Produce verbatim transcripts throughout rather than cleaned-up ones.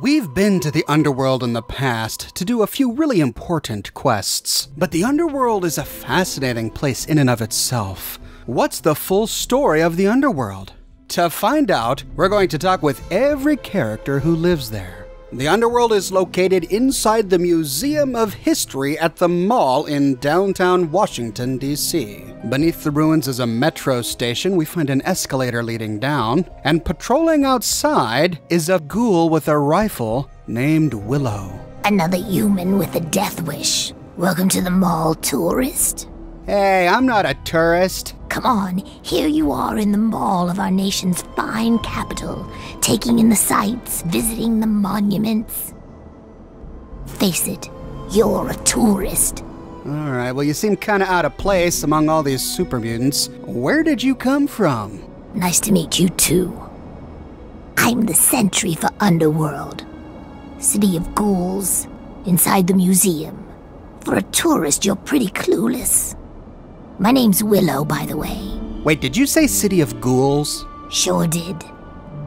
We've been to the Underworld in the past to do a few really important quests, but the Underworld is a fascinating place in and of itself. What's the full story of the Underworld? To find out, we're going to talk with every character who lives there. The Underworld is located inside the Museum of History at the mall in downtown Washington, D C Beneath the ruins is a metro station. We find an escalator leading down, and patrolling outside is a ghoul with a rifle named Willow. Another human with a death wish. Welcome to the mall, tourist. Hey, I'm not a tourist. Come on, here you are in the mall of our nation's fine capital, taking in the sights, visiting the monuments. Face it, you're a tourist. Alright, well you seem kinda out of place among all these super mutants. Where did you come from? Nice to meet you too. I'm the sentry for Underworld. City of ghouls, inside the museum. For a tourist, you're pretty clueless. My name's Willow, by the way. Wait, did you say City of Ghouls? Sure did.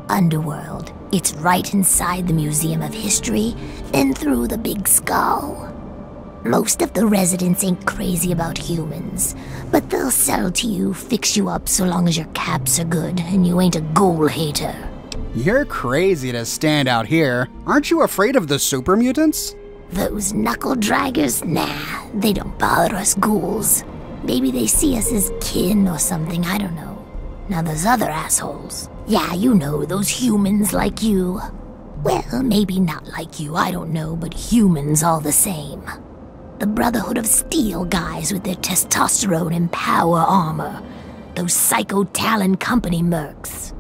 Underworld. It's right inside the Museum of History, then through the Big Skull. Most of the residents ain't crazy about humans, but they'll sell to you, fix you up so long as your caps are good and you ain't a ghoul hater. You're crazy to stand out here. Aren't you afraid of the super mutants? Those knuckle-draggers? Nah, they don't bother us ghouls. Maybe they see us as kin or something, I don't know. Now there's other assholes. Yeah, you know, those humans like you. Well, maybe not like you, I don't know, but humans all the same. The Brotherhood of Steel guys with their testosterone and power armor. Those Psycho Talon Company mercs.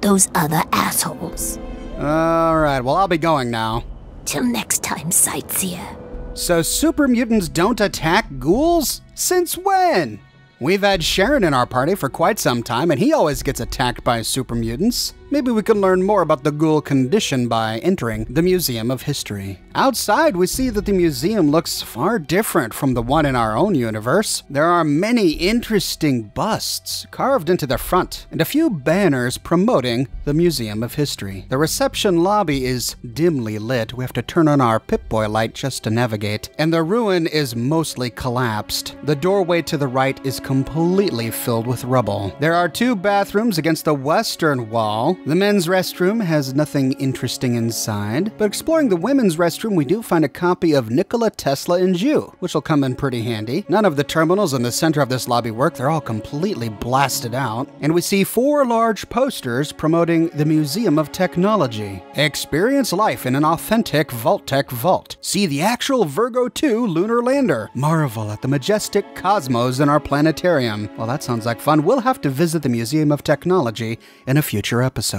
Those other assholes. Alright, well I'll be going now. Till next time, sightseer. So super mutants don't attack ghouls? Since when? We've had Charon in our party for quite some time, and he always gets attacked by super mutants. Maybe we can learn more about the ghoul condition by entering the Museum of History. Outside, we see that the museum looks far different from the one in our own universe. There are many interesting busts carved into the front, and a few banners promoting the Museum of History. The reception lobby is dimly lit. We have to turn on our Pip-Boy light just to navigate, and the ruin is mostly collapsed. The doorway to the right is completely filled with rubble. There are two bathrooms against the western wall. The men's restroom has nothing interesting inside, but exploring the women's restroom, we do find a copy of Nikola Tesla and You, which will come in pretty handy. None of the terminals in the center of this lobby work. They're all completely blasted out. And we see four large posters promoting the Museum of Technology. Experience life in an authentic Vault-Tec vault. See the actual Virgo two lunar lander. Marvel at the majestic cosmos in our planetary. Well, that sounds like fun. We'll have to visit the Museum of Technology in a future episode.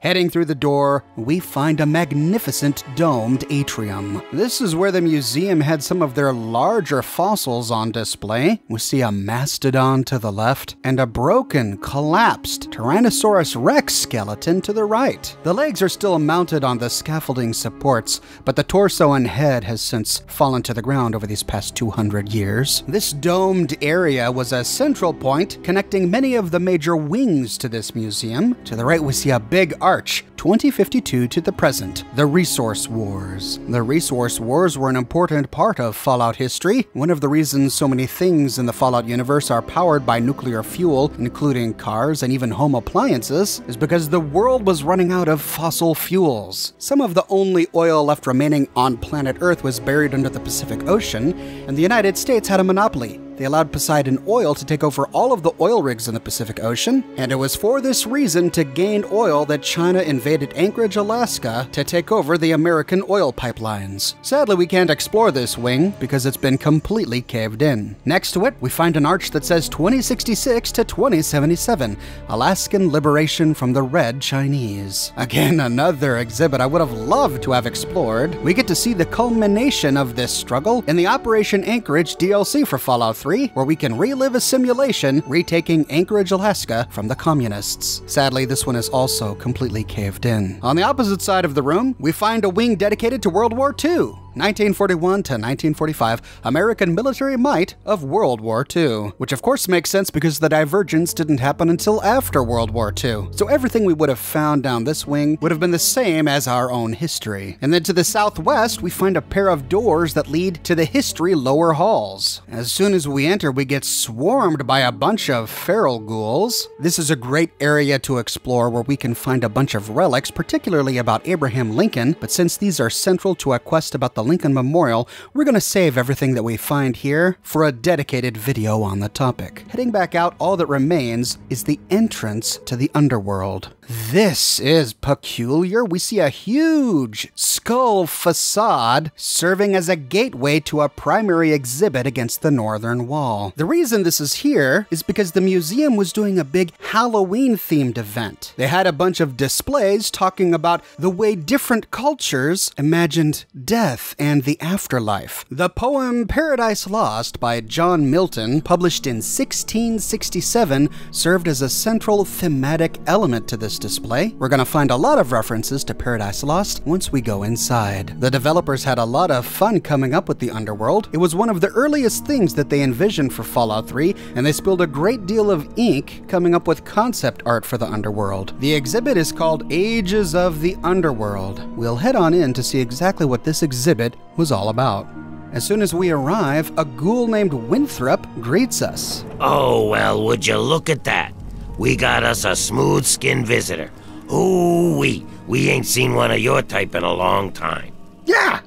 Heading through the door, we find a magnificent domed atrium. This is where the museum had some of their larger fossils on display. We see a mastodon to the left and a broken, collapsed Tyrannosaurus Rex skeleton to the right. The legs are still mounted on the scaffolding supports, but the torso and head has since fallen to the ground over these past two hundred years. This domed area was a central point connecting many of the major wings to this museum. To the right, we see a big arch, twenty fifty-two to the present, the Resource Wars. The Resource Wars were an important part of Fallout history. One of the reasons so many things in the Fallout universe are powered by nuclear fuel, including cars and even home appliances, is because the world was running out of fossil fuels. Some of the only oil left remaining on planet Earth was buried under the Pacific Ocean, and the United States had a monopoly. They allowed Poseidon Oil to take over all of the oil rigs in the Pacific Ocean, and it was for this reason, to gain oil, that China invaded Anchorage, Alaska to take over the American oil pipelines. Sadly, we can't explore this wing because it's been completely caved in. Next to it, we find an arch that says twenty sixty-six to twenty seventy-seven, Alaskan liberation from the Red Chinese. Again, another exhibit I would have loved to have explored. We get to see the culmination of this struggle in the Operation Anchorage D L C for Fallout three, where we can relive a simulation retaking Anchorage, Alaska from the communists. Sadly, this one is also completely caved in. On the opposite side of the room, we find a wing dedicated to World War Two. nineteen forty-one to nineteen forty-five, American military might of World War Two. Which of course makes sense because the divergence didn't happen until after World War Two, so everything we would have found down this wing would have been the same as our own history. And then to the southwest, we find a pair of doors that lead to the history lower halls. As soon as we enter, we get swarmed by a bunch of feral ghouls. This is a great area to explore where we can find a bunch of relics, particularly about Abraham Lincoln, but since these are central to a quest about the Lincoln Memorial, we're going to save everything that we find here for a dedicated video on the topic. Heading back out, all that remains is the entrance to the underworld. This is peculiar. We see a huge skull facade serving as a gateway to a primary exhibit against the northern wall. The reason this is here is because the museum was doing a big Halloween-themed event. They had a bunch of displays talking about the way different cultures imagined death and the afterlife. The poem Paradise Lost by John Milton, published in sixteen sixty-seven, served as a central thematic element to this display. We're going to find a lot of references to Paradise Lost once we go inside. The developers had a lot of fun coming up with the underworld. It was one of the earliest things that they envisioned for Fallout three, and they spilled a great deal of ink coming up with concept art for the underworld. The exhibit is called Ages of the Underworld. We'll head on in to see exactly what this exhibit was all about. As soon as we arrive, a ghoul named Winthrop greets us. Oh, well, would you look at that? We got us a smooth-skinned visitor. Ooh-wee, we ain't seen one of your type in a long time. Yeah!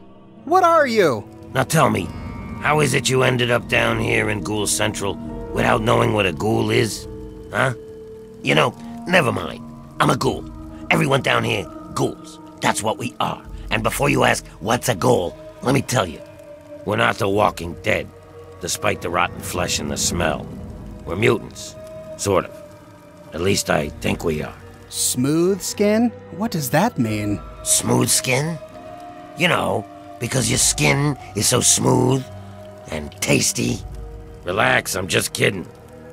What are you? Now tell me, how is it you ended up down here in Ghoul Central without knowing what a ghoul is? Huh? You know, never mind. I'm a ghoul. Everyone down here, ghouls. That's what we are. And before you ask, what's a ghoul, let me tell you. We're not the walking dead, despite the rotten flesh and the smell. We're mutants, sort of. At least I think we are. Smooth skin? What does that mean? Smooth skin? You know, because your skin is so smooth and tasty. Relax, I'm just kidding.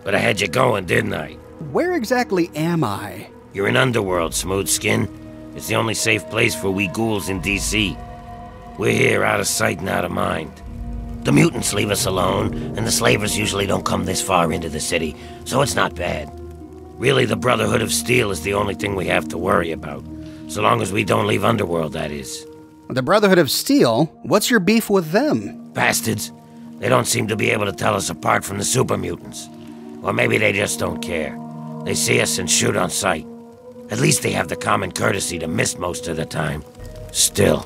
But I had you going, didn't I? Where exactly am I? You're in Underworld, Smooth Skin. It's the only safe place for we ghouls in D C. We're here out of sight and out of mind. The mutants leave us alone, and the slavers usually don't come this far into the city, so it's not bad. Really, the Brotherhood of Steel is the only thing we have to worry about. So long as we don't leave Underworld, that is. The Brotherhood of Steel? What's your beef with them? Bastards. They don't seem to be able to tell us apart from the super mutants. Or maybe they just don't care. They see us and shoot on sight. At least they have the common courtesy to miss most of the time. Still,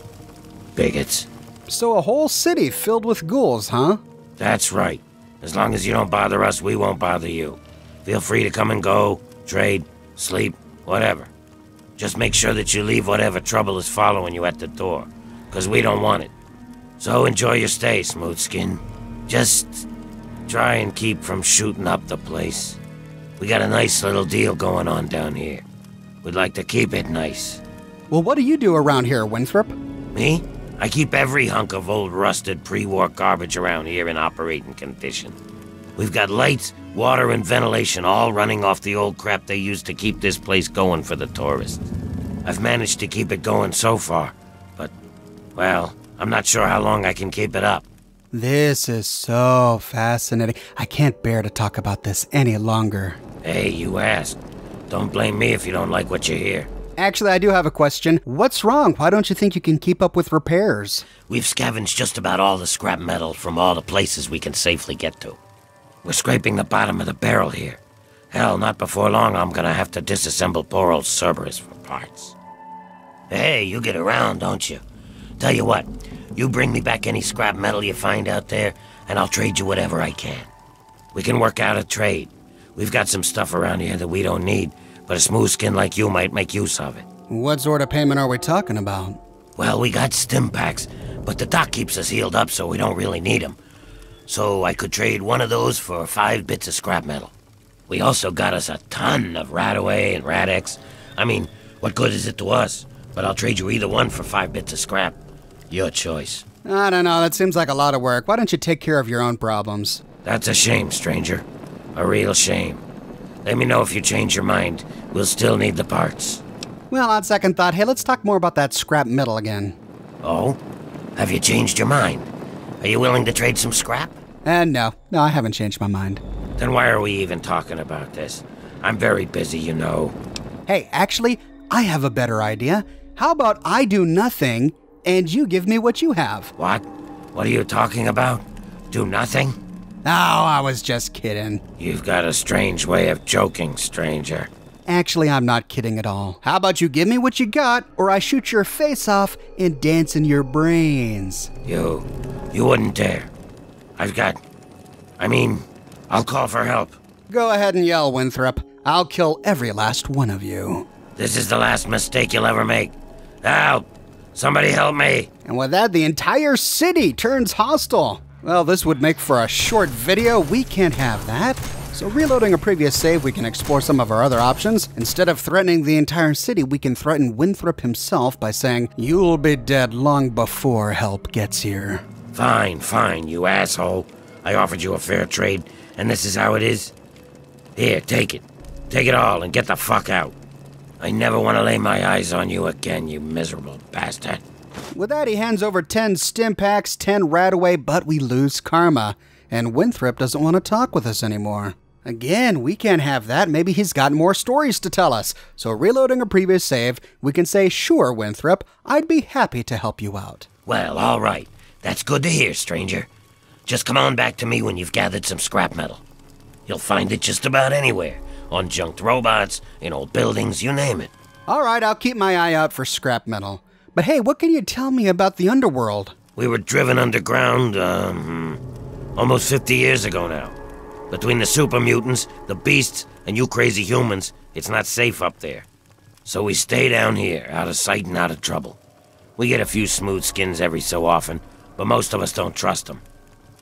bigots. So a whole city filled with ghouls, huh? That's right. As long as you don't bother us, we won't bother you. Feel free to come and go, trade, sleep, whatever. Just make sure that you leave whatever trouble is following you at the door, because we don't want it. So enjoy your stay, Smooth Skin. Just try and keep from shooting up the place. We got a nice little deal going on down here. We'd like to keep it nice. Well, what do you do around here, Winthrop? Me? I keep every hunk of old rusted pre-war garbage around here in operating condition. We've got lights, water, and ventilation all running off the old crap they used to keep this place going for the tourists. I've managed to keep it going so far, but, well, I'm not sure how long I can keep it up. This is so fascinating. I can't bear to talk about this any longer. Hey, you asked. Don't blame me if you don't like what you hear. Actually, I do have a question. What's wrong? Why don't you think you can keep up with repairs? We've scavenged just about all the scrap metal from all the places we can safely get to. We're scraping the bottom of the barrel here. Hell, not before long I'm gonna have to disassemble poor old Cerberus for parts. Hey, you get around, don't you? Tell you what, you bring me back any scrap metal you find out there, and I'll trade you whatever I can. We can work out a trade. We've got some stuff around here that we don't need, but a smooth skin like you might make use of it. What sort of payment are we talking about? Well, we got stim packs, but the doc keeps us healed up so we don't really need them. So I could trade one of those for five bits of scrap metal. We also got us a ton of Radaway and Radex. I mean, what good is it to us? But I'll trade you either one for five bits of scrap. Your choice. I don't know, that seems like a lot of work. Why don't you take care of your own problems? That's a shame, stranger. A real shame. Let me know if you change your mind. We'll still need the parts. Well, on second thought, hey, let's talk more about that scrap metal again. Oh? Have you changed your mind? Are you willing to trade some scrap? Uh, no. No, I haven't changed my mind. Then why are we even talking about this? I'm very busy, you know. Hey, actually, I have a better idea. How about I do nothing, and you give me what you have? What? What are you talking about? Do nothing? Oh, I was just kidding. You've got a strange way of joking, stranger. Actually, I'm not kidding at all. How about you give me what you got, or I shoot your face off and dance in your brains? You... you wouldn't dare. I've got... I mean, I'll call for help. Go ahead and yell, Winthrop. I'll kill every last one of you. This is the last mistake you'll ever make. Help! Somebody help me! And with that, the entire city turns hostile. Well, this would make for a short video. We can't have that. So reloading a previous save, we can explore some of our other options. Instead of threatening the entire city, we can threaten Winthrop himself by saying, "You'll be dead long before help gets here." Fine, fine, you asshole. I offered you a fair trade, and this is how it is? Here, take it. Take it all and get the fuck out. I never want to lay my eyes on you again, you miserable bastard. With that, he hands over ten stim packs, ten right away, but we lose karma. And Winthrop doesn't want to talk with us anymore. Again, we can't have that. Maybe he's got more stories to tell us. So reloading a previous save, we can say, "Sure, Winthrop, I'd be happy to help you out." Well, all right. That's good to hear, stranger. Just come on back to me when you've gathered some scrap metal. You'll find it just about anywhere. On junked robots, in old buildings, you name it. All right, I'll keep my eye out for scrap metal. But hey, what can you tell me about the underworld? We were driven underground, um, almost fifty years ago now. Between the super mutants, the beasts, and you crazy humans, it's not safe up there. So we stay down here, out of sight and out of trouble. We get a few smooth skins every so often, but most of us don't trust them.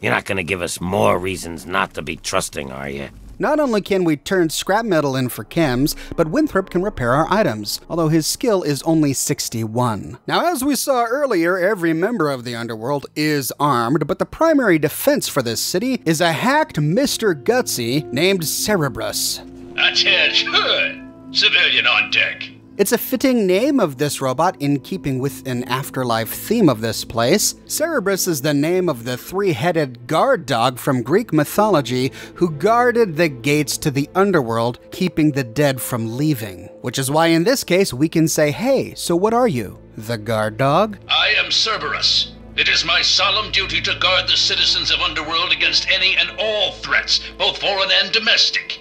You're not gonna give us more reasons not to be trusting, are you? Not only can we turn scrap metal in for chems, but Winthrop can repair our items, although his skill is only sixty-one. Now, as we saw earlier, every member of the Underworld is armed, but the primary defense for this city is a hacked Mister Gutsy named Cerberus. That's it, good. Civilian on deck. It's a fitting name of this robot in keeping with an afterlife theme of this place. Cerberus is the name of the three-headed guard dog from Greek mythology who guarded the gates to the underworld, keeping the dead from leaving. Which is why in this case we can say, "Hey, so what are you? The guard dog?" I am Cerberus. It is my solemn duty to guard the citizens of Underworld against any and all threats, both foreign and domestic.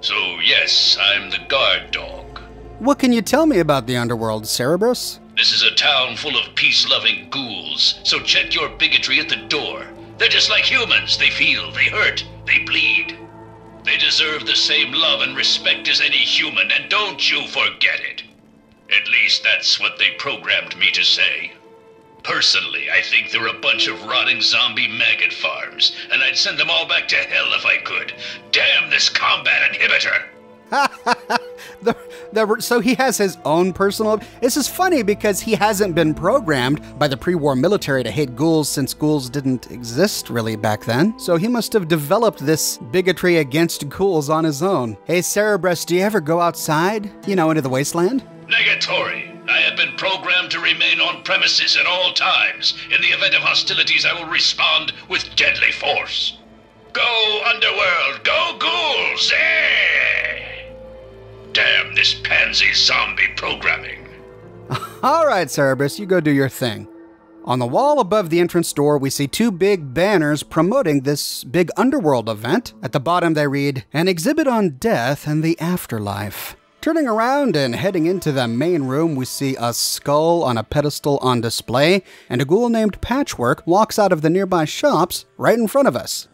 So yes, I'm the guard dog. What can you tell me about the Underworld, Cerberus? This is a town full of peace-loving ghouls, so check your bigotry at the door. They're just like humans. They feel, they hurt, they bleed. They deserve the same love and respect as any human, and don't you forget it. At least that's what they programmed me to say. Personally, I think they're a bunch of rotting zombie maggot farms, and I'd send them all back to hell if I could. Damn this combat inhibitor! the, the, so he has his own personal... This is funny because he hasn't been programmed by the pre-war military to hate ghouls since ghouls didn't exist really back then. So he must have developed this bigotry against ghouls on his own. Hey, Cerberus, do you ever go outside? You know, into the wasteland? Negatory. I have been programmed to remain on premises at all times. In the event of hostilities, I will respond with deadly force. Go, Underworld! Go, ghouls! Eh! Damn this pansy zombie programming. All right, Cerberus, you go do your thing. On the wall above the entrance door, we see two big banners promoting this big underworld event. At the bottom, they read, "An exhibit on death and the afterlife." Turning around and heading into the main room, we see a skull on a pedestal on display, and a ghoul named Patchwork walks out of the nearby shops right in front of us.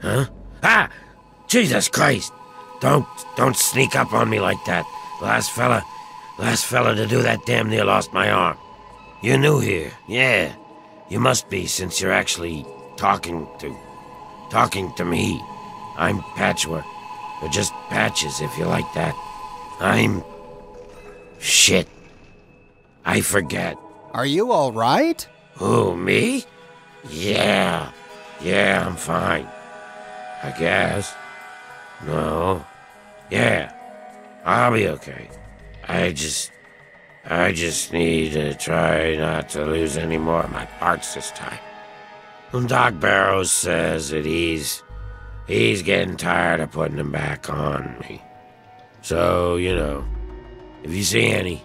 Huh? Ah! Jesus Christ! Don't, don't sneak up on me like that. The last fella, last fella to do that damn near lost my arm. You're new here, yeah. You must be, since you're actually talking to, talking to me. I'm Patchwork, or just Patches if you like that. I'm, shit, I forget. Are you all right? Who, me? Yeah, yeah, I'm fine, I guess. No. Yeah. I'll be okay. I just... I just need to try not to lose any more of my parts this time. And Doc Barrows says that he's, he's getting tired of putting them back on me. So, you know, if you see any,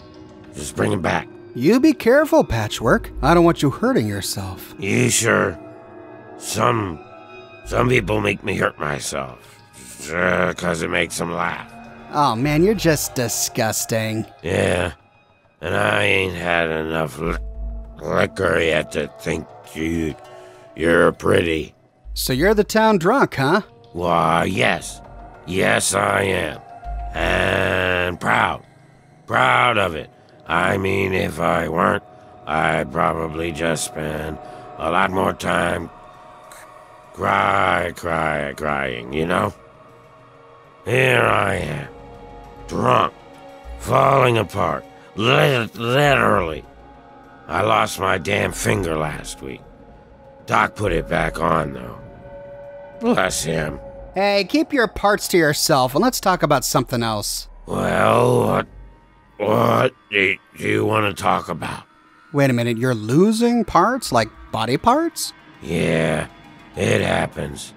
just bring them back. You be careful, Patchwork. I don't want you hurting yourself. You sure? Some, some people make me hurt myself. Sure, 'cause it makes them laugh. Oh man, you're just disgusting. Yeah, and I ain't had enough li liquor yet to think you, you're pretty. So you're the town drunk, huh? Why, yes. Yes, I am. And proud. Proud of it. I mean, if I weren't, I'd probably just spend a lot more time cry, cry, crying, you know? Here I am. Drunk. Falling apart. Lit literally. I lost my damn finger last week. Doc put it back on, though. Bless him. Hey, keep your parts to yourself, and let's talk about something else. Well, what... what do you want to talk about? Wait a minute, you're losing parts? Like body parts? Yeah, it happens.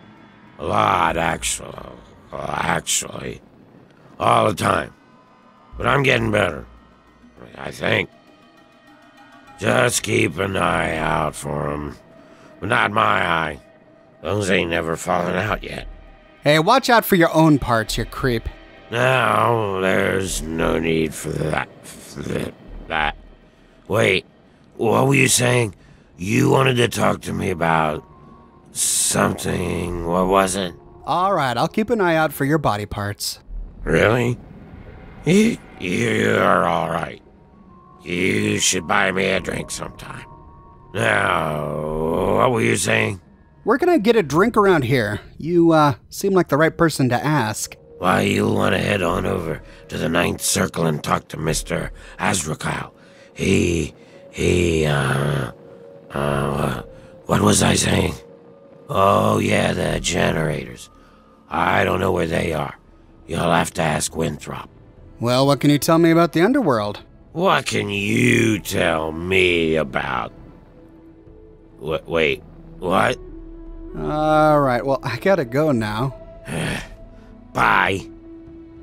A lot, actually. Actually. All the time. But I'm getting better. I think. Just keep an eye out for them. But not my eye. Those ain't never fallen out yet. Hey, watch out for your own parts, you creep. No, there's no need for that. For that. Wait, what were you saying? You wanted to talk to me about something. What was it? All right, I'll keep an eye out for your body parts. Really? You, you're all right. You should buy me a drink sometime. Now, what were you saying? Where can I get a drink around here? You, uh, seem like the right person to ask. Why, you'll want to head on over to the Ninth Circle and talk to Mister Ahzrukhal. He, he, uh, uh, what was I saying? Oh, yeah, the generators. I don't know where they are. You'll have to ask Winthrop. Well, what can you tell me about the Underworld? What can you tell me about? W wait, what? All right, well, I gotta go now. Bye.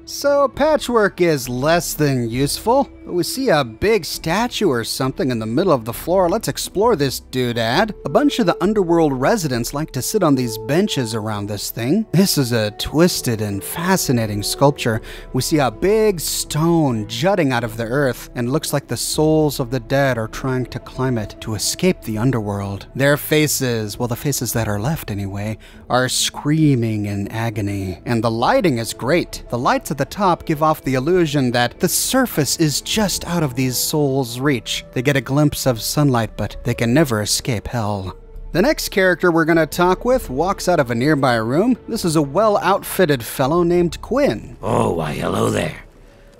So, Patchwork is less than useful. We see a big statue or something in the middle of the floor. Let's explore this doodad. A bunch of the Underworld residents like to sit on these benches around this thing. This is a twisted and fascinating sculpture. We see a big stone jutting out of the earth, and looks like the souls of the dead are trying to climb it to escape the Underworld. Their faces, well, the faces that are left anyway, are screaming in agony. And the lighting is great. The lights at the top give off the illusion that the surface is just out of these souls' reach. They get a glimpse of sunlight, but they can never escape hell. The next character we're gonna talk with walks out of a nearby room. This is a well-outfitted fellow named Quinn. Oh, why hello there.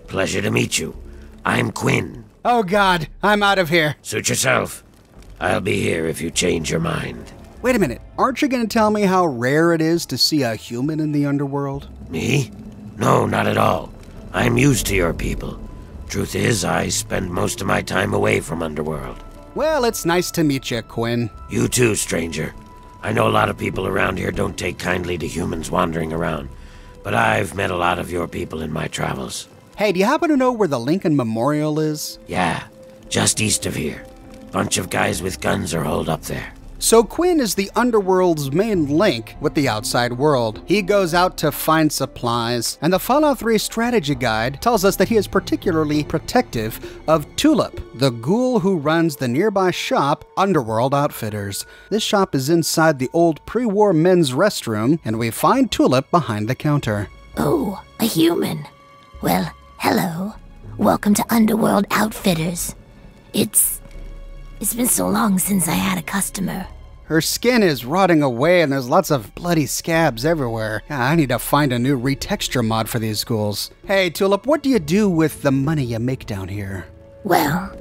Pleasure to meet you. I'm Quinn. Oh God, I'm out of here. Suit yourself. I'll be here if you change your mind. Wait a minute, aren't you gonna tell me how rare it is to see a human in the Underworld? Me? No, not at all. I'm used to your people. Truth is, I spend most of my time away from Underworld. Well, it's nice to meet you, Quinn. You too, stranger. I know a lot of people around here don't take kindly to humans wandering around, but I've met a lot of your people in my travels. Hey, do you happen to know where the Lincoln Memorial is? Yeah, just east of here. Bunch of guys with guns are holed up there. So Quinn is the Underworld's main link with the outside world. He goes out to find supplies, and the Fallout three strategy guide tells us that he is particularly protective of Tulip, the ghoul who runs the nearby shop, Underworld Outfitters. This shop is inside the old pre-war men's restroom, and we find Tulip behind the counter. Oh, a human. Well, hello. Welcome to Underworld Outfitters. It's... It's been so long since I had a customer. Her skin is rotting away and there's lots of bloody scabs everywhere. God, I need to find a new retexture mod for these ghouls. Hey, Tulip, what do you do with the money you make down here? Well,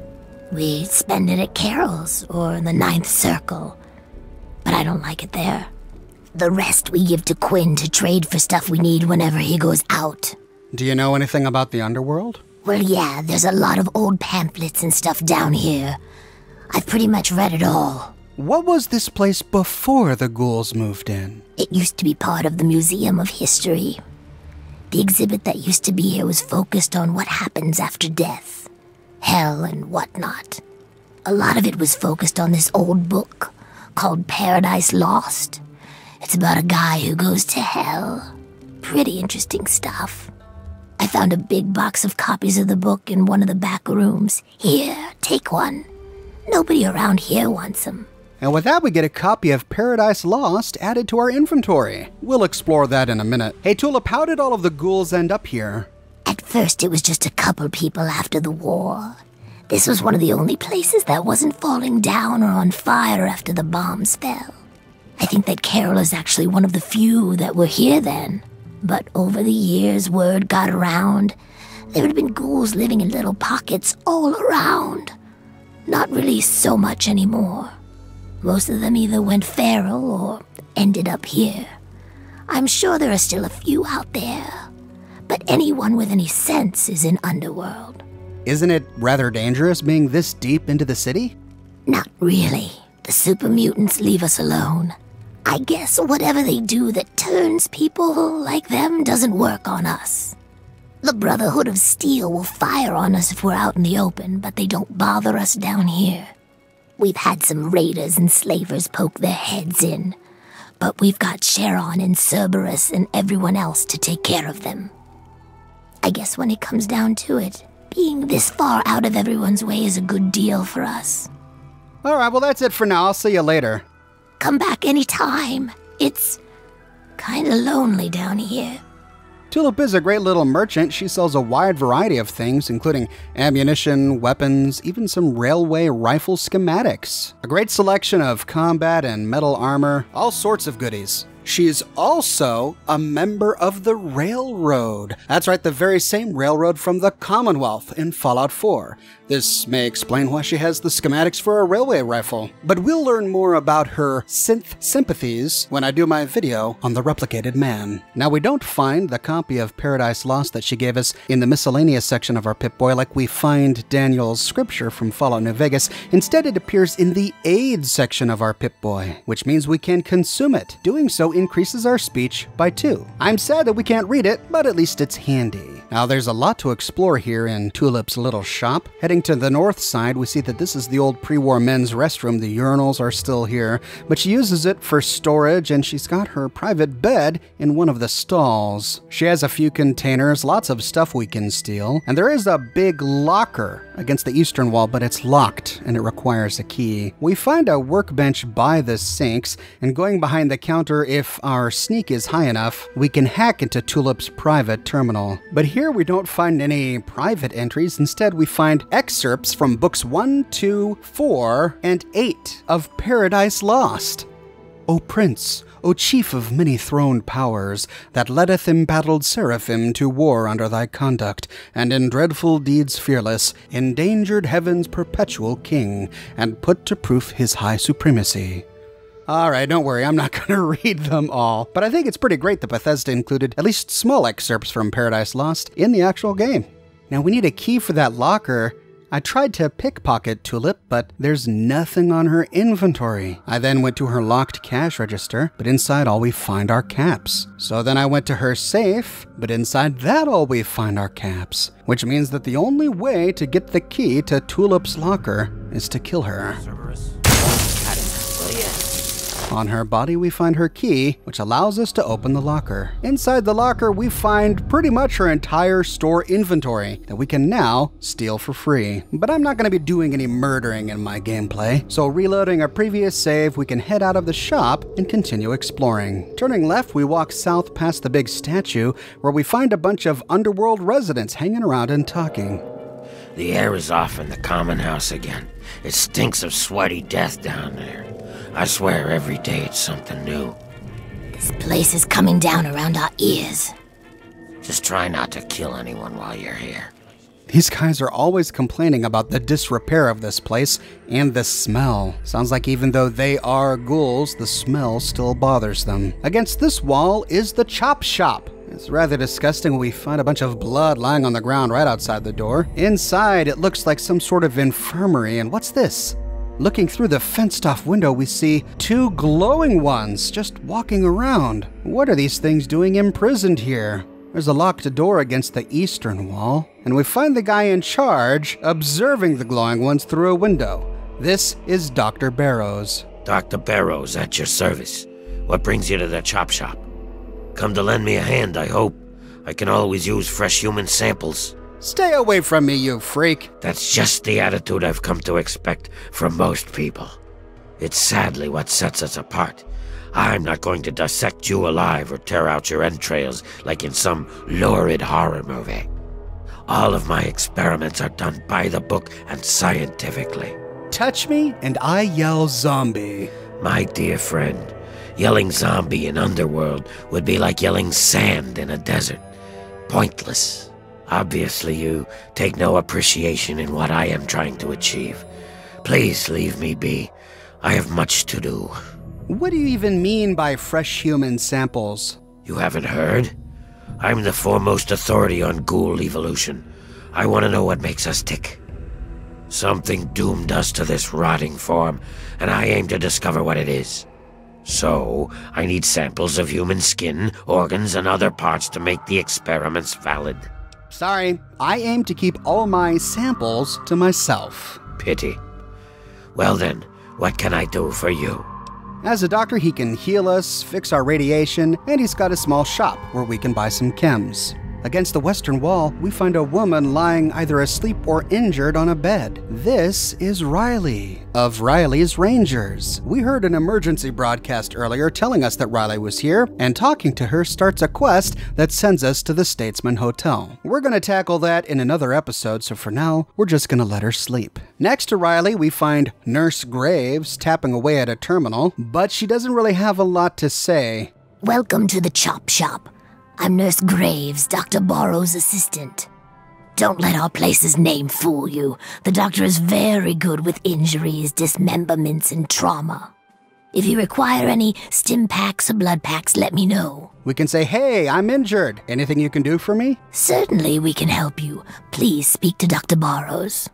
we spend it at Carol's or in the Ninth Circle. But I don't like it there. The rest we give to Quinn to trade for stuff we need whenever he goes out. Do you know anything about the Underworld? Well, yeah, there's a lot of old pamphlets and stuff down here. I've pretty much read it all. What was this place before the ghouls moved in? It used to be part of the Museum of History. The exhibit that used to be here was focused on what happens after death. Hell and whatnot. A lot of it was focused on this old book called Paradise Lost. It's about a guy who goes to hell. Pretty interesting stuff. I found a big box of copies of the book in one of the back rooms. Here, take one. Nobody around here wants them. And with that, we get a copy of Paradise Lost added to our inventory. We'll explore that in a minute. Hey, Tulip, how did all of the ghouls end up here? At first, it was just a couple people after the war. This was one of the only places that wasn't falling down or on fire after the bombs fell. I think that Carol is actually one of the few that were here then. But over the years, word got around. There had been ghouls living in little pockets all around. Not really so much anymore. Most of them either went feral or ended up here. I'm sure there are still a few out there, but anyone with any sense is in Underworld. Isn't it rather dangerous being this deep into the city? Not really. The super mutants leave us alone. I guess whatever they do that turns people like them doesn't work on us. The Brotherhood of Steel will fire on us if we're out in the open, but they don't bother us down here. We've had some raiders and slavers poke their heads in, but we've got Charon and Cerberus and everyone else to take care of them. I guess when it comes down to it, being this far out of everyone's way is a good deal for us. All right, well, that's it for now. I'll see you later. Come back anytime. It's kind of lonely down here. Tulip is a great little merchant. She sells a wide variety of things, including ammunition, weapons, even some railway rifle schematics. A great selection of combat and metal armor, all sorts of goodies. She is also a member of the Railroad. That's right, the very same Railroad from the Commonwealth in Fallout four. This may explain why she has the schematics for a railway rifle, but we'll learn more about her synth sympathies when I do my video on The Replicated Man. Now, we don't find the copy of Paradise Lost that she gave us in the miscellaneous section of our Pip-Boy like we find Daniel's scripture from Fallout New Vegas. Instead, it appears in the aid section of our Pip-Boy, which means we can consume it. Doing so increases our speech by two. I'm sad that we can't read it, but at least it's handy. Now, there's a lot to explore here in Tulip's little shop. Heading to the north side, we see that this is the old pre-war men's restroom. The urinals are still here, but she uses it for storage, and she's got her private bed in one of the stalls. She has a few containers, lots of stuff we can steal, and there is a big locker against the eastern wall, but it's locked, and it requires a key. We find a workbench by the sinks, and going behind the counter, if our sneak is high enough, we can hack into Tulip's private terminal. But here we don't find any private entries. Instead, we find excerpts from books one, two, four, and eight of Paradise Lost. O Prince, O Chief of many-throned powers, that leadeth embattled seraphim to war under thy conduct, and in dreadful deeds fearless, endangered heaven's perpetual king, and put to proof his high supremacy. All right, don't worry, I'm not going to read them all, but I think it's pretty great that Bethesda included at least small excerpts from Paradise Lost in the actual game. Now, we need a key for that locker. I tried to pickpocket Tulip, but there's nothing on her inventory. I then went to her locked cash register, but inside all we find are caps. So then I went to her safe, but inside that all we find are caps, which means that the only way to get the key to Tulip's locker is to kill her. Cerberus. On her body, we find her key, which allows us to open the locker. Inside the locker, we find pretty much her entire store inventory that we can now steal for free. But I'm not going to be doing any murdering in my gameplay, so reloading our previous save, we can head out of the shop and continue exploring. Turning left, we walk south past the big statue, where we find a bunch of Underworld residents hanging around and talking. The air is off in the common house again. It stinks of sweaty death down there. I swear every day it's something new. This place is coming down around our ears. Just try not to kill anyone while you're here. These guys are always complaining about the disrepair of this place and the smell. Sounds like even though they are ghouls, the smell still bothers them. Against this wall is the chop shop. It's rather disgusting when we find a bunch of blood lying on the ground right outside the door. Inside, it looks like some sort of infirmary, and what's this? Looking through the fenced-off window, we see two glowing ones just walking around. What are these things doing imprisoned here? There's a locked door against the eastern wall, and we find the guy in charge observing the glowing ones through a window. This is Doctor Barrows. Doctor Barrows, at your service. What brings you to the chop shop? Come to lend me a hand, I hope. I can always use fresh human samples. Stay away from me, you freak. That's just the attitude I've come to expect from most people. It's sadly what sets us apart. I'm not going to dissect you alive or tear out your entrails like in some lurid horror movie. All of my experiments are done by the book and scientifically. Touch me and I yell zombie. My dear friend, yelling zombie in Underworld would be like yelling sand in a desert. Pointless. Obviously you take no appreciation in what I am trying to achieve. Please leave me be. I have much to do. What do you even mean by fresh human samples? You haven't heard? I'm the foremost authority on ghoul evolution. I want to know what makes us tick. Something doomed us to this rotting form, and I aim to discover what it is. So, I need samples of human skin, organs, and other parts to make the experiments valid. Sorry, I aim to keep all my samples to myself. Pity. Well then, what can I do for you? As a doctor, he can heal us, fix our radiation, and he's got a small shop where we can buy some chems. Against the western wall, we find a woman lying either asleep or injured on a bed. This is Riley of Riley's Rangers. We heard an emergency broadcast earlier telling us that Riley was here, and talking to her starts a quest that sends us to the Statesman Hotel. We're gonna tackle that in another episode, so for now, we're just gonna let her sleep. Next to Riley, we find Nurse Graves tapping away at a terminal, but she doesn't really have a lot to say. Welcome to the chop shop. I'm Nurse Graves, Doctor Barrows' assistant. Don't let our place's name fool you. The doctor is very good with injuries, dismemberments, and trauma. If you require any stim packs or blood packs, let me know. We can say, hey, I'm injured. Anything you can do for me? Certainly we can help you. Please speak to Doctor Barrows.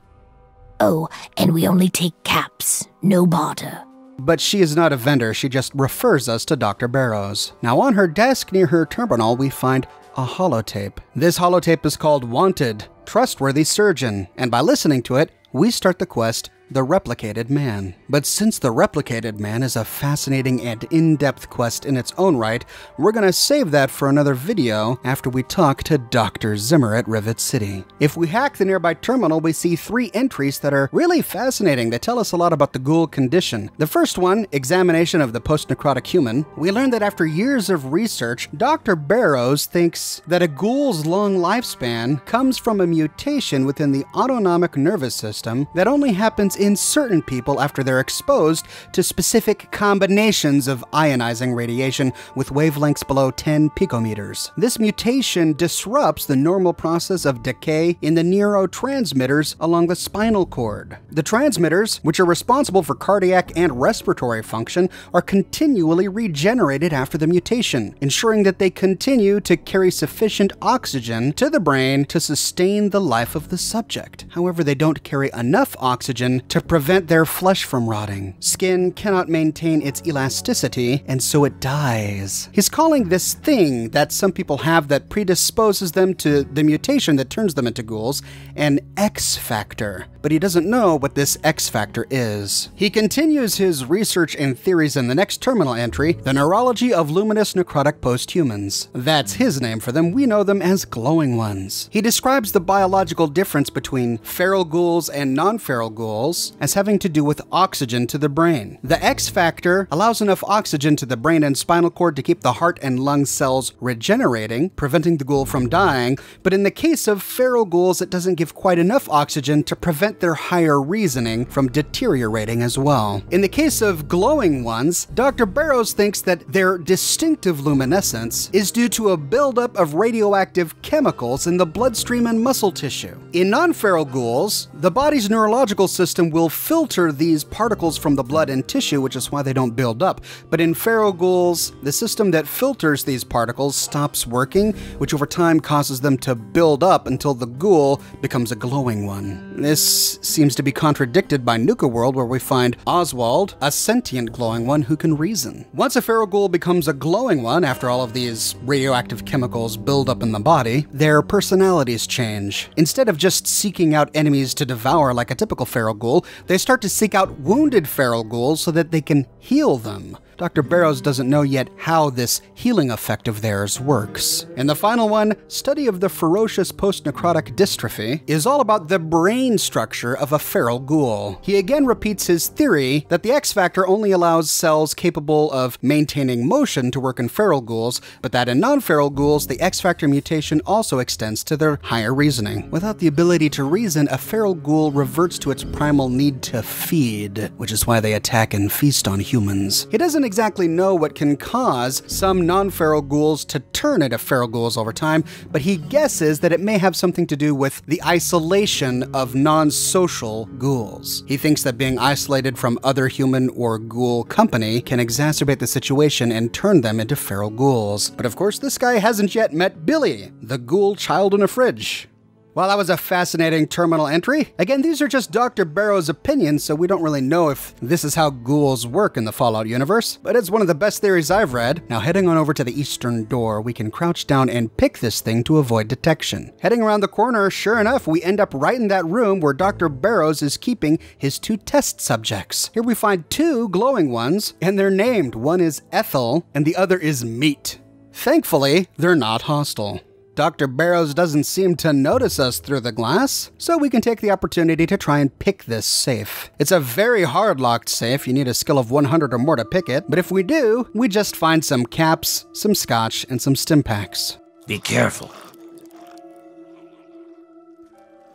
Oh, and we only take caps, no barter. But she is not a vendor, she just refers us to Doctor Barrows. Now on her desk near her terminal, we find a holotape. This holotape is called Wanted, Trustworthy Surgeon, and by listening to it, we start the quest, The Replicated Man. But since The Replicated Man is a fascinating and in-depth quest in its own right, we're gonna save that for another video after we talk to Doctor Zimmer at Rivet City. If we hack the nearby terminal, we see three entries that are really fascinating. They tell us a lot about the ghoul condition. The first one, examination of the post-necrotic human, we learn that after years of research, Doctor Barrows thinks that a ghoul's long lifespan comes from a mutation within the autonomic nervous system that only happens in certain people after they're exposed to specific combinations of ionizing radiation with wavelengths below ten picometers. This mutation disrupts the normal process of decay in the neurotransmitters along the spinal cord. The transmitters, which are responsible for cardiac and respiratory function, are continually regenerated after the mutation, ensuring that they continue to carry sufficient oxygen to the brain to sustain the life of the subject. However, they don't carry enough oxygen to prevent their flesh from rotting. Skin cannot maintain its elasticity, and so it dies. He's calling this thing that some people have that predisposes them to the mutation that turns them into ghouls an X factor, but he doesn't know what this X factor is. He continues his research and theories in the next terminal entry, The Neurology of Luminous Necrotic Post-Humans. That's his name for them. We know them as glowing ones. He describes the biological difference between feral ghouls and non-feral ghouls as having to do with oxygen to the brain. The X factor allows enough oxygen to the brain and spinal cord to keep the heart and lung cells regenerating, preventing the ghoul from dying, but in the case of feral ghouls, it doesn't give quite enough oxygen to prevent their higher reasoning from deteriorating as well. In the case of glowing ones, Doctor Barrows thinks that their distinctive luminescence is due to a buildup of radioactive chemicals in the bloodstream and muscle tissue. In non-feral ghouls, the body's neurological system system will filter these particles from the blood and tissue, which is why they don't build up. But in ferroghouls, the system that filters these particles stops working, which over time causes them to build up until the ghoul becomes a glowing one. This seems to be contradicted by Nuka World, where we find Oswald, a sentient glowing one who can reason. Once a ferroghoull becomes a glowing one, after all of these radioactive chemicals build up in the body, their personalities change. Instead of just seeking out enemies to devour like a typical ferroghoull, they start to seek out wounded ferroghouls so that they can heal them. Doctor Barrows doesn't know yet how this healing effect of theirs works. And the final one, Study of the Ferocious Post-Necrotic Dystrophy, is all about the brain structure of a feral ghoul. He again repeats his theory that the X factor only allows cells capable of maintaining motion to work in feral ghouls, but that in non-feral ghouls, the X factor mutation also extends to their higher reasoning. Without the ability to reason, a feral ghoul reverts to its primal need to feed, which is why they attack and feast on humans. He doesn't exactly know what can cause some non-feral ghouls to turn into feral ghouls over time, but he guesses that it may have something to do with the isolation of non-social ghouls. He thinks that being isolated from other human or ghoul company can exacerbate the situation and turn them into feral ghouls. But of course, this guy hasn't yet met Billy, the ghoul child in a fridge. Well, that was a fascinating terminal entry. Again, these are just Doctor Barrows' opinions, so we don't really know if this is how ghouls work in the Fallout universe, but it's one of the best theories I've read. Now, heading on over to the eastern door, we can crouch down and pick this thing to avoid detection. Heading around the corner, sure enough, we end up right in that room where Doctor Barrows is keeping his two test subjects. Here we find two glowing ones, and they're named. One is Ethel, and the other is Meat. Thankfully, they're not hostile. Doctor Barrows doesn't seem to notice us through the glass, so we can take the opportunity to try and pick this safe. It's a very hard-locked safe. You need a skill of one hundred or more to pick it, but if we do, we just find some caps, some scotch, and some stimpaks. Be careful.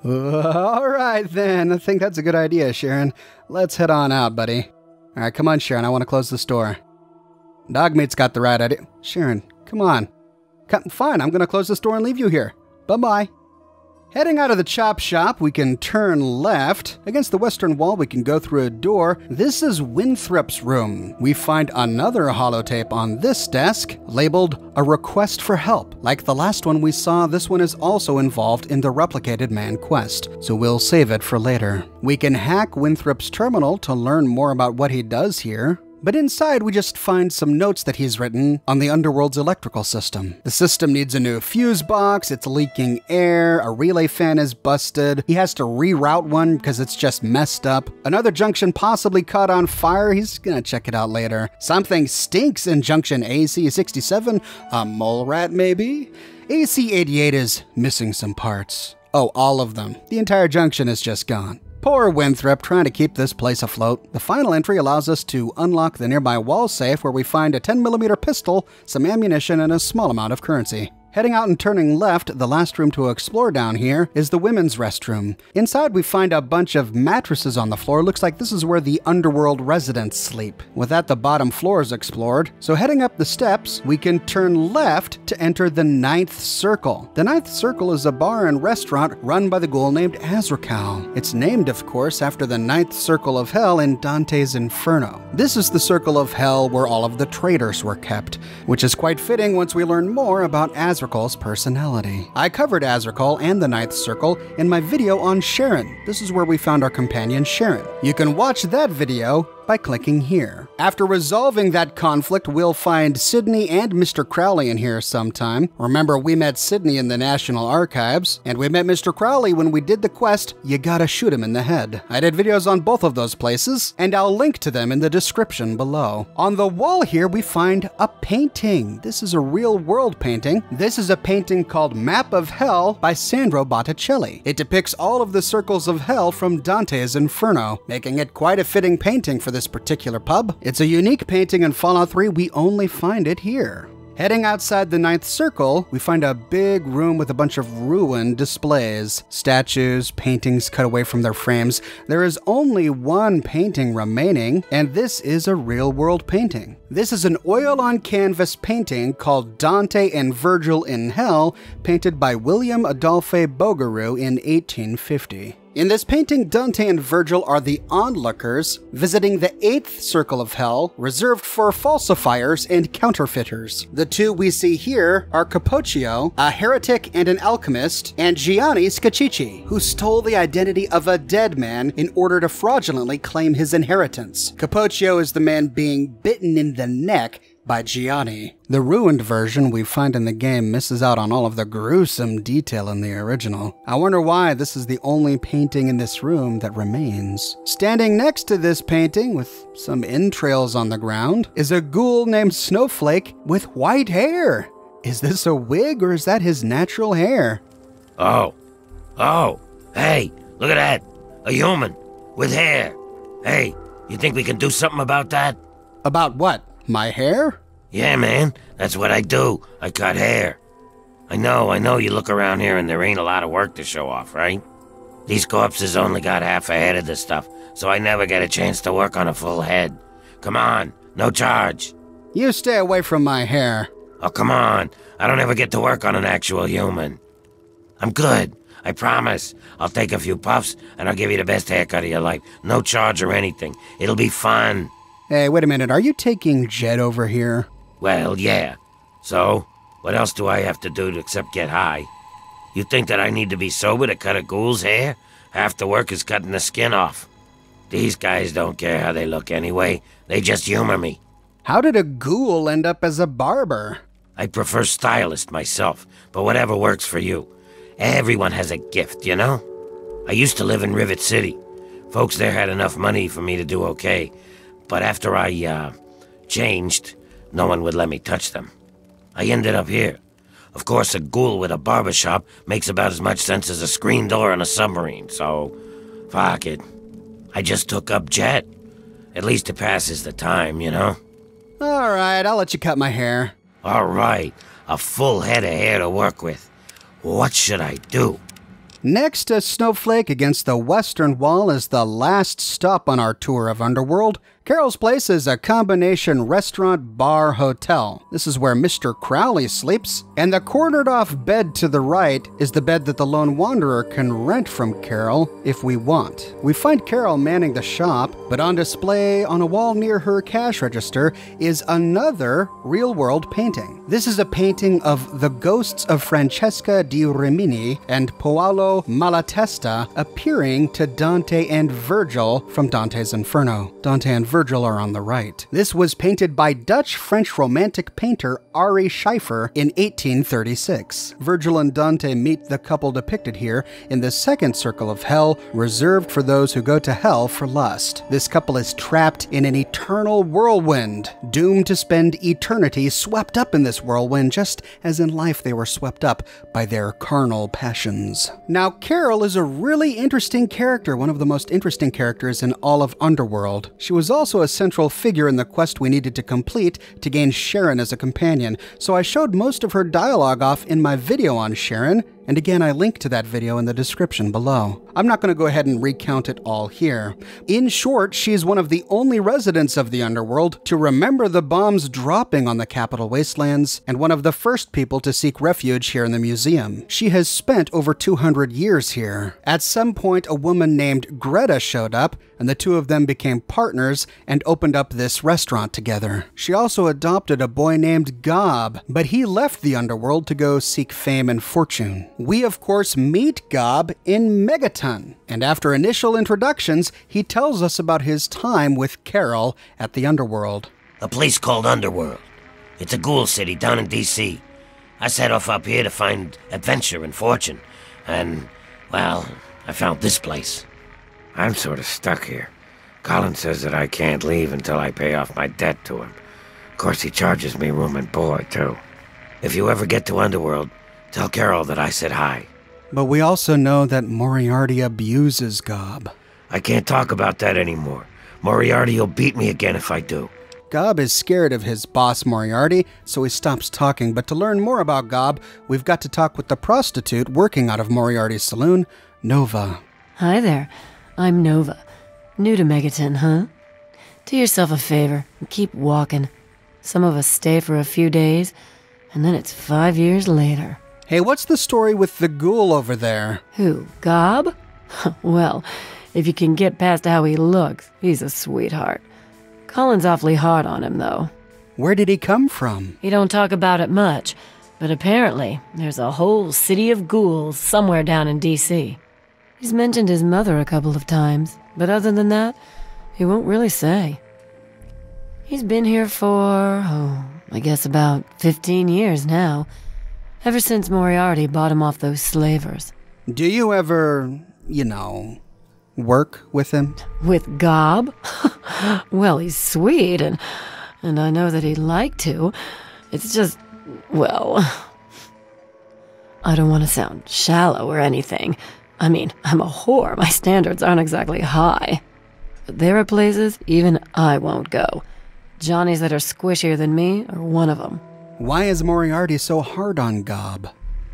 All right, then. I think that's a good idea, Sharon. Let's head on out, buddy. All right, come on, Sharon. I want to close this door. Dog meat's got the right idea. Sharon, come on. Fine, I'm going to close this door and leave you here. Bye-bye. Heading out of the chop shop, we can turn left. Against the western wall, we can go through a door. This is Winthrop's room. We find another holotape on this desk, labeled A Request for Help. Like the last one we saw, this one is also involved in the Replicated Man quest, so we'll save it for later. We can hack Winthrop's terminal to learn more about what he does here. But inside, we just find some notes that he's written on the Underworld's electrical system. The system needs a new fuse box, it's leaking air, a relay fan is busted, he has to reroute one because it's just messed up, another junction possibly caught on fire, he's gonna check it out later, something stinks in junction A C sixty-seven, a mole rat maybe? A C eighty-eight is missing some parts. Oh, all of them. The entire junction is just gone. Poor Winthrop, trying to keep this place afloat. The final entry allows us to unlock the nearby wall safe where we find a ten millimeter pistol, some ammunition, and a small amount of currency. Heading out and turning left, the last room to explore down here is the women's restroom. Inside, we find a bunch of mattresses on the floor. Looks like this is where the Underworld residents sleep. With that, the bottom floor is explored. So heading up the steps, we can turn left to enter the Ninth Circle. The Ninth Circle is a bar and restaurant run by the ghoul named Ahzrukhal. It's named, of course, after the Ninth Circle of Hell in Dante's Inferno. This is the circle of hell where all of the traitors were kept, which is quite fitting once we learn more about Ahzrukhal. Ahzrukhal's personality. I covered Ahzrukhal and the Ninth Circle in my video on Charon. This is where we found our companion Charon. You can watch that video by clicking here. After resolving that conflict, we'll find Sydney and Mister Crowley in here sometime. Remember, we met Sydney in the National Archives, and we met Mister Crowley when we did the quest, You Gotta Shoot Him in the Head. I did videos on both of those places, and I'll link to them in the description below. On the wall here, we find a painting. This is a real-world painting. This is a painting called Map of Hell by Sandro Botticelli. It depicts all of the circles of hell from Dante's Inferno, making it quite a fitting painting for this particular pub. It's a unique painting in Fallout three, we only find it here. Heading outside the Ninth Circle, we find a big room with a bunch of ruined displays. Statues, paintings cut away from their frames. There is only one painting remaining, and this is a real-world painting. This is an oil-on-canvas painting called Dante and Virgil in Hell, painted by William Adolphe Bouguereau in eighteen fifty. In this painting, Dante and Virgil are the onlookers, visiting the eighth circle of hell, reserved for falsifiers and counterfeiters. The two we see here are Capoccio, a heretic and an alchemist, and Gianni Scacchici, who stole the identity of a dead man in order to fraudulently claim his inheritance. Capoccio is the man being bitten in the neck by Gianni. The ruined version we find in the game misses out on all of the gruesome detail in the original. I wonder why this is the only painting in this room that remains. Standing next to this painting, with some entrails on the ground, is a ghoul named Snowflake with white hair. Is this a wig or is that his natural hair? Oh. Oh. Hey, look at that. A human with hair. Hey, you think we can do something about that? About what? My hair? Yeah, man. That's what I do. I cut hair. I know, I know you look around here and there ain't a lot of work to show off, right? These corpses only got half a head of this stuff, so I never get a chance to work on a full head. Come on, no charge. You stay away from my hair. Oh, come on. I don't ever get to work on an actual human. I'm good. I promise. I'll take a few puffs and I'll give you the best haircut of your life. No charge or anything. It'll be fun. Hey, wait a minute, are you taking Jet over here? Well, yeah. So, what else do I have to do except get high? You think that I need to be sober to cut a ghoul's hair? Half the work is cutting the skin off. These guys don't care how they look anyway. They just humor me. How did a ghoul end up as a barber? I prefer stylist myself, but whatever works for you. Everyone has a gift, you know? I used to live in Rivet City. Folks there had enough money for me to do okay. But after I, uh, changed, no one would let me touch them. I ended up here. Of course, a ghoul with a barbershop makes about as much sense as a screen door on a submarine, so fuck it. I just took up Jet. At least it passes the time, you know? All right, I'll let you cut my hair. All right, a full head of hair to work with. What should I do? Next to Snowflake against the western wall is the last stop on our tour of Underworld. Carol's place is a combination restaurant, bar, hotel. This is where Mister Crowley sleeps, and the cornered-off bed to the right is the bed that the Lone Wanderer can rent from Carol if we want. We find Carol manning the shop, but on display on a wall near her cash register is another real-world painting. This is a painting of the ghosts of Francesca di Rimini and Paolo Malatesta appearing to Dante and Virgil from Dante's Inferno. Dante and Virgil are on the right. This was painted by Dutch-French Romantic painter Ary Scheffer in eighteen thirty-six. Virgil and Dante meet the couple depicted here in the second circle of hell, reserved for those who go to hell for lust. This couple is trapped in an eternal whirlwind, doomed to spend eternity swept up in this whirlwind, just as in life they were swept up by their carnal passions. Now, Carol is a really interesting character, one of the most interesting characters in all of Underworld. She was also also a central figure in the quest we needed to complete to gain Charon as a companion, so I showed most of her dialogue off in my video on Charon, and again I link to that video in the description below. I'm not going to go ahead and recount it all here. In short, she's one of the only residents of the Underworld to remember the bombs dropping on the capital wastelands, and one of the first people to seek refuge here in the museum. She has spent over two hundred years here. At some point, a woman named Greta showed up, and the two of them became partners and opened up this restaurant together. She also adopted a boy named Gob, but he left the Underworld to go seek fame and fortune. We, of course, meet Gob in Megaton. And after initial introductions, he tells us about his time with Carol at the Underworld. A place called Underworld. It's a ghoul city down in D C I set off up here to find adventure and fortune. And, well, I found this place. I'm sort of stuck here. Colin says that I can't leave until I pay off my debt to him. Of course, he charges me room and board, too. If you ever get to Underworld, tell Carol that I said hi. But we also know that Moriarty abuses Gob. I can't talk about that anymore. Moriarty will beat me again if I do. Gob is scared of his boss Moriarty, so he stops talking. But to learn more about Gob, we've got to talk with the prostitute working out of Moriarty's saloon, Nova. Hi there. I'm Nova. New to Megaton, huh? Do yourself a favor and keep walking. Some of us stay for a few days, and then it's five years later. Hey, what's the story with the ghoul over there? Who, Gob? Well, if you can get past how he looks, he's a sweetheart. Colin's awfully hard on him, though. Where did he come from? He don't talk about it much, but apparently there's a whole city of ghouls somewhere down in D C He's mentioned his mother a couple of times, but other than that, he won't really say. He's been here for, oh, I guess about fifteen years now, ever since Moriarty bought him off those slavers. Do you ever, you know, work with him? With Gob? Well, he's sweet, and, and I know that he'd like to. It's just, well, I don't want to sound shallow or anything. I mean, I'm a whore. My standards aren't exactly high. But there are places even I won't go. Johnnies that are squishier than me are one of them. Why is Moriarty so hard on Gob?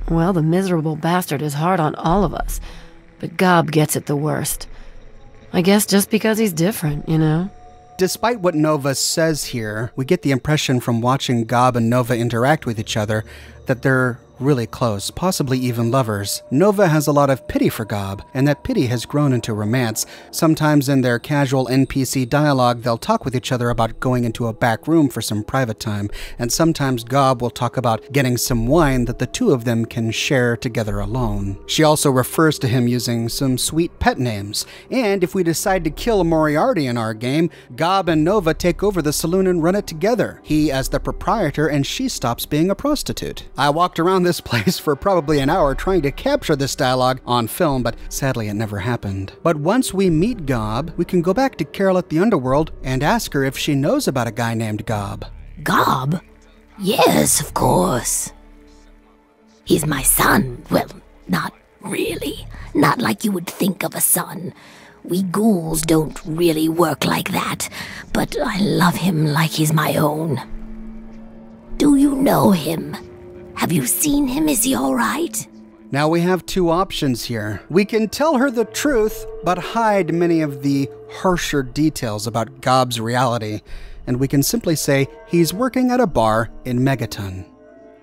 Well, the miserable bastard is hard on all of us. But Gob gets it the worst. I guess just because he's different, you know? Despite what Nova says here, we get the impression from watching Gob and Nova interact with each other that they're really close, possibly even lovers. Nova has a lot of pity for Gob, and that pity has grown into romance. Sometimes in their casual N P C dialogue, they'll talk with each other about going into a back room for some private time, and sometimes Gob will talk about getting some wine that the two of them can share together alone. She also refers to him using some sweet pet names, and if we decide to kill Moriarty in our game, Gob and Nova take over the saloon and run it together, he as the proprietor and she stops being a prostitute. I walked around this place for probably an hour trying to capture this dialogue on film, but sadly it never happened. But once we meet Gob, we can go back to Carol at the Underworld and ask her if she knows about a guy named Gob. Gob? Yes, of course. He's my son. Well, not really. Not like you would think of a son. We ghouls don't really work like that, but I love him like he's my own. Do you know him? Have you seen him? Is he all right? Now we have two options here. We can tell her the truth, but hide many of the harsher details about Gob's reality. And we can simply say he's working at a bar in Megaton.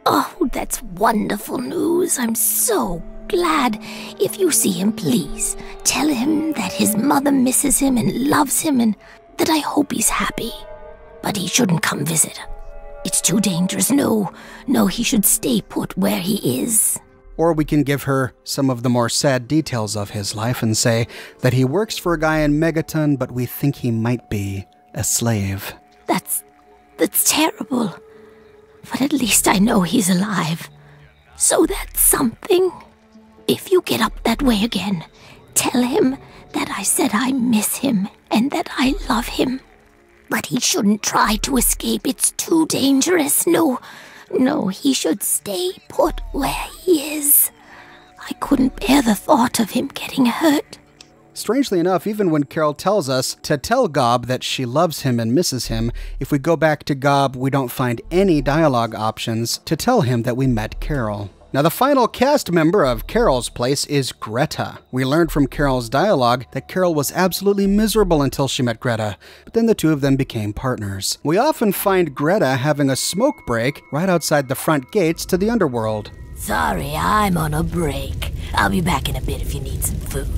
Oh, that's wonderful news. I'm so glad. If you see him, please tell him that his mother misses him and loves him and that I hope he's happy. But he shouldn't come visit. It's too dangerous. No, no, he should stay put where he is. Or we can give her some of the more sad details of his life and say that he works for a guy in Megaton, but we think he might be a slave. That's, that's terrible. But at least I know he's alive. So that's something. If you get up that way again, tell him that I said I miss him and that I love him. But he shouldn't try to escape. It's too dangerous. No, no, he should stay put where he is. I couldn't bear the thought of him getting hurt. Strangely enough, even when Carol tells us to tell Gob that she loves him and misses him, if we go back to Gob, we don't find any dialogue options to tell him that we met Carol. Now, the final cast member of Carol's place is Greta. We learned from Carol's dialogue that Carol was absolutely miserable until she met Greta, but then the two of them became partners. We often find Greta having a smoke break right outside the front gates to the Underworld. Sorry, I'm on a break. I'll be back in a bit if you need some food.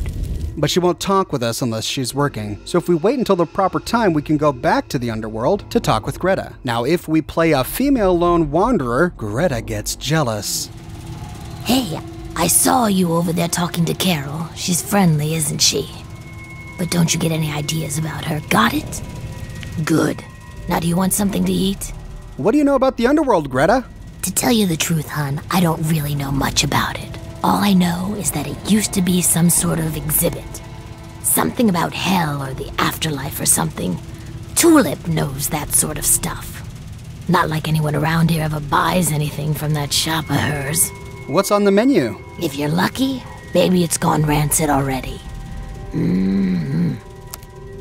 But she won't talk with us unless she's working. So if we wait until the proper time, we can go back to the Underworld to talk with Greta. Now, if we play a female lone wanderer, Greta gets jealous. Hey, I saw you over there talking to Carol. She's friendly, isn't she? But don't you get any ideas about her, got it? Good. Now do you want something to eat? What do you know about the Underworld, Greta? To tell you the truth, hon, I don't really know much about it. All I know is that it used to be some sort of exhibit. Something about hell or the afterlife or something. Tulip knows that sort of stuff. Not like anyone around here ever buys anything from that shop of hers. What's on the menu? If you're lucky, maybe it's gone rancid already. Mm-hmm.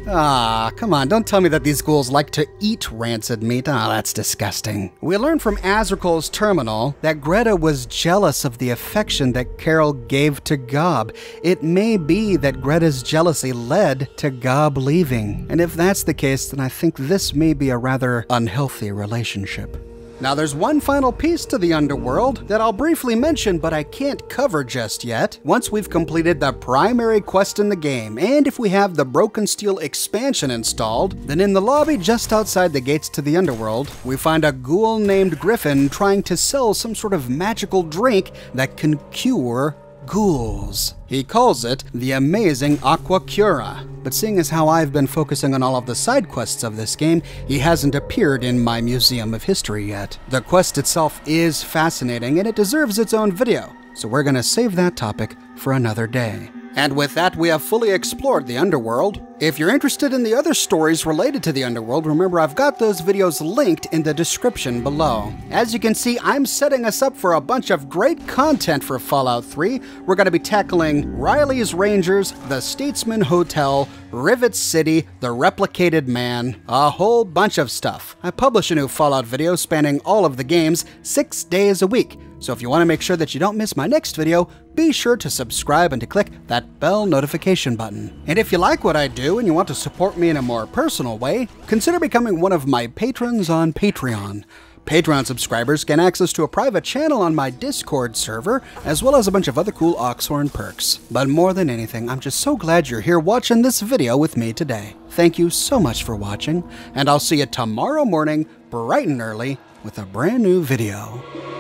Ah, come on, don't tell me that these ghouls like to eat rancid meat. Ah, that's disgusting. We learned from Ahzrukhal's terminal that Greta was jealous of the affection that Carol gave to Gob. It may be that Greta's jealousy led to Gob leaving. And if that's the case, then I think this may be a rather unhealthy relationship. Now there's one final piece to the underworld that I'll briefly mention but I can't cover just yet, once we've completed the primary quest in the game, and if we have the Broken Steel expansion installed, then in the lobby just outside the gates to the underworld, we find a ghoul named Griffin trying to sell some sort of magical drink that can cure ghouls. He calls it the amazing Aqua Cura, but seeing as how I've been focusing on all of the side quests of this game, he hasn't appeared in my Museum of History yet. The quest itself is fascinating and it deserves its own video, so we're gonna save that topic for another day. And with that, we have fully explored the underworld. If you're interested in the other stories related to the underworld, remember I've got those videos linked in the description below. As you can see, I'm setting us up for a bunch of great content for Fallout three. We're gonna be tackling Riley's Rangers, the Statesman Hotel, Rivet City, The Replicated Man, a whole bunch of stuff. I publish a new Fallout video spanning all of the games six days a week. So if you want to make sure that you don't miss my next video, be sure to subscribe and to click that bell notification button. And if you like what I do and you want to support me in a more personal way, consider becoming one of my patrons on Patreon. Patreon subscribers get access to a private channel on my Discord server, as well as a bunch of other cool Oxhorn perks. But more than anything, I'm just so glad you're here watching this video with me today. Thank you so much for watching, and I'll see you tomorrow morning, bright and early, with a brand new video.